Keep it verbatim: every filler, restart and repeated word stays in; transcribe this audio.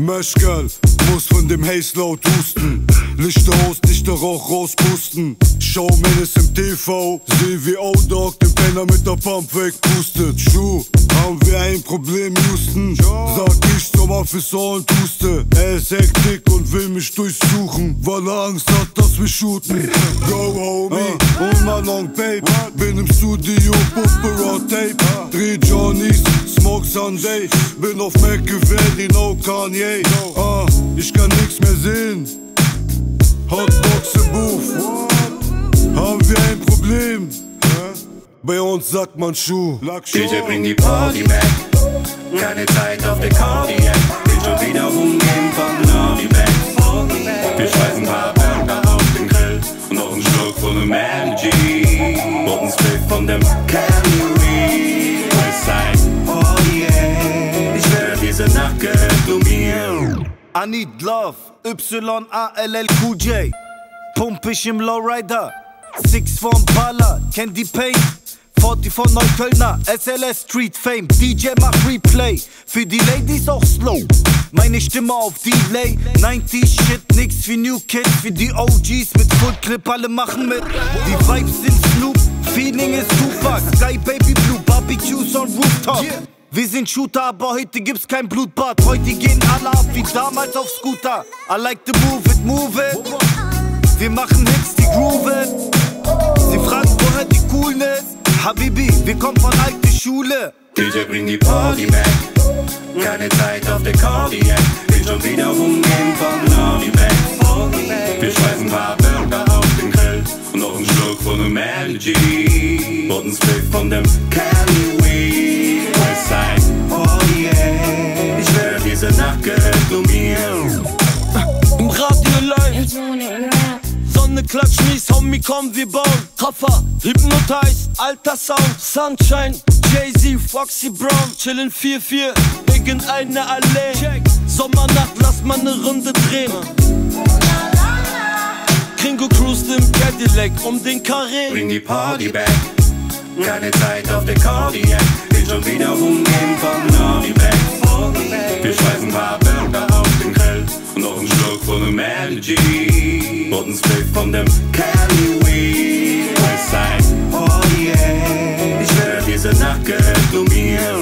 Möschgirl muss von dem Haze-Load husten. Lichter aus, dichter Rauch rauspusten. Showman ist im T V, seh wie O-Dog den Penner mit der Pump wegpustet. Schuh, haben wir ein Problem, Houston? Sag ich zum Officer und huste. Er ist hektisch und will mich durchsuchen, weil er Angst hat, dass wir shooten. Go, homie, und mal long tape. Bin im Studio, Puppe, raw tape. Dreh Johnnies, smoke Sunday. Bin auf McAvey, no Kanye. Ah, ich kann nix mehr sehen. Hotbox im Booth, haben wir ein Problem? Bei uns sagt man Schuh. Bitte bring die Party back, keine Zeit auf der Cardiac. Bin schon wieder umgeben von Naughty Bags. Wir schmeißen ein paar Burger auf den Grill und noch einen Schluck von dem M G. Und einen Split von dem Canary. Westside, oh yeah. Ich werde diese Nacht gedominiert. I need love, Y A L L Q J. Pump ich im Lowrider, Six von Baller, Candy Paint, forty von Neuköllner, S L S Street Fame, D J macht Replay, für die Ladies auch slow, meine Stimme auf Delay, neunziger Shit, nix wie New Kids, für die O Gs mit Footclip, alle machen mit, die Vibes sind Snoop, Feeling ist Tupac, Sky Baby Blue, Barbecues on Rooftop. Yeah. Wir sind Shooter, aber heute gibt's kein Blutbad. Heute gehen alle ab wie damals auf Scooter. I like to move it, move it. Wir machen Hits, die grooven. Sie fragen, woher die Coolness. Habibi, wir kommen von alter Schule. D J bring die Party back. Keine Zeit auf der Cardiac. Will schon wieder rumgehen von Naughty Bags. Wir schmeißen ein paar Burger auf den Grill und noch einen Schluck von dem L G und einen Split von dem Candy Weed. Oh yeah, ich werde diese Nacht gehört nur mir. Im Radio live, Sonne klatscht mies, Homie komm wir bauen. Kaffa, Hypnotize, alter Sound, Sunshine, Jay-Z, Foxy Brown. Chillen vier vier, irgendeine Allee. Sommernacht, lass mal ne Runde drehen. Gringo cruist im Cadillac um den Karree. Bring die Party back, keine Zeit auf der Cardiac. Schon wieder rumgehen von Naughty Bags. Wir schmeißen ein paar Burger auf den Grill und noch einen Schluck von dem L G und einen Split von dem Candy Weed. Westside, oh yeah, ich werde diese Nacht gehört nur mir.